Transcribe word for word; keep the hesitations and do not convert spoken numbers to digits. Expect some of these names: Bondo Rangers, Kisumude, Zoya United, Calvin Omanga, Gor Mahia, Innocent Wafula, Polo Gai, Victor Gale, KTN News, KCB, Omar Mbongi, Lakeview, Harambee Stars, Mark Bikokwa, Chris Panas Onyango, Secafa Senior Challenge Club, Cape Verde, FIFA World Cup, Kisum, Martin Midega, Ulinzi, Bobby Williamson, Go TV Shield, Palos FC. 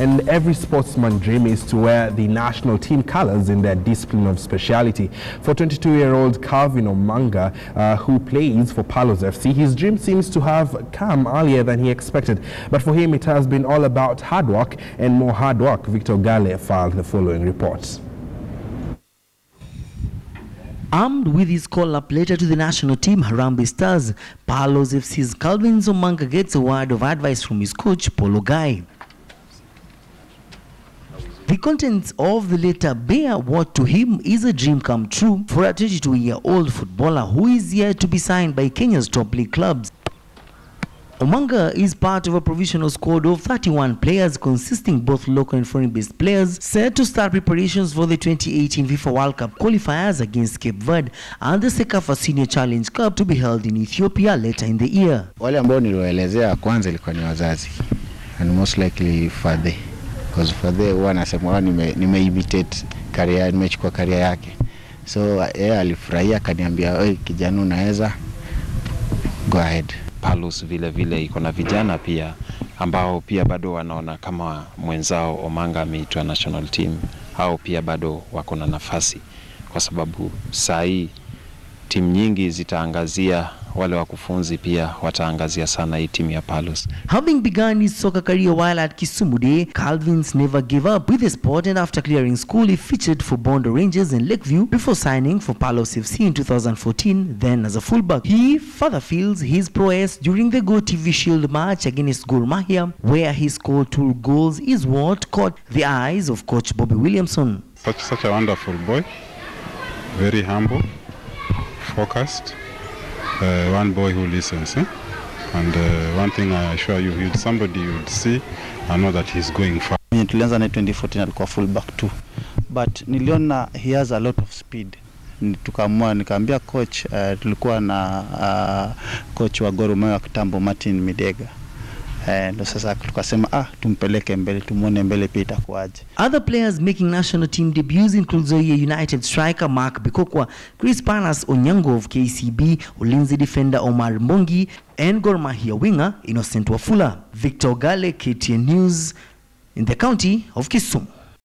and every sportsman dream is to wear the national team colors in their discipline of speciality. For twenty-two-year-old Calvin Omanga, uh, who plays for Palos F C, his dream seems to have come earlier than he expected, but for him it has been all about hard work and more hard work. Victor Gale filed the following reports. Armed with his call-up letter to the national team, Harambee Stars, Palos F C's Calvin Omanga gets a word of advice from his coach, Polo Gai. The contents of the letter bear what to him is a dream come true for a twenty-two-year-old footballer who is yet to be signed by Kenya's top league clubs. Omanga is part of a provisional squad of thirty-one players consisting both local and foreign-based players set to start preparations for the twenty eighteen FIFA World Cup qualifiers against Cape Verde and the Secafa Senior Challenge Club to be held in Ethiopia later in the year. Wale ambao niliwaelezea kwanza ilikuwa ni wazazi and most likely father, because father huwa anasema nime nime imitate career, nimechukua career yake. So yeye alifurahia akaniambia, "Oi kijana unaweza go ahead." Palos vile vile iko na vijana pia ambao pia bado wanaona kama mwenzao Omanga ameitwa national team, hao pia bado wako na nafasi, kwa sababu saa hii timu nyingi zitaangazia wale wakufunzi, pia wataangazia sana hii timu ya Palos. Having begun his soccer career while at Kisumude, Calvin's never gave up with the sport, and after clearing school he featured for Bondo Rangers in Lakeview before signing for Palos F C in two thousand fourteen, then as a fullback. He further fields his prowess during the Go T V Shield match against Gor Mahia, where he scored two goals is what caught the eyes of coach Bobby Williamson. Such, such a wonderful boy, very humble, focused. Uh, one boy who listens, eh? And uh, one thing I assure you, you'd, somebody you'd see and know that he's going far. In twenty fourteen, alikuwa fullback too, but niliona he has a lot of speed. Tukamua nikaambia coach, uh, tulikuwa na uh, coach wa Gor Mahia kitambo Martin Midega. And sasa tukasema ah tumpeleke mbele tumuone mbele pia itakuaje. Other players making national team debuts include Zoya United striker Mark Bikokwa, Chris Panas Onyango of K C B, Ulinzi defender Omar Mbongi, and Gor Mahia winger Innocent Wafula. Victor Gale, K T N News, in the county of Kisum.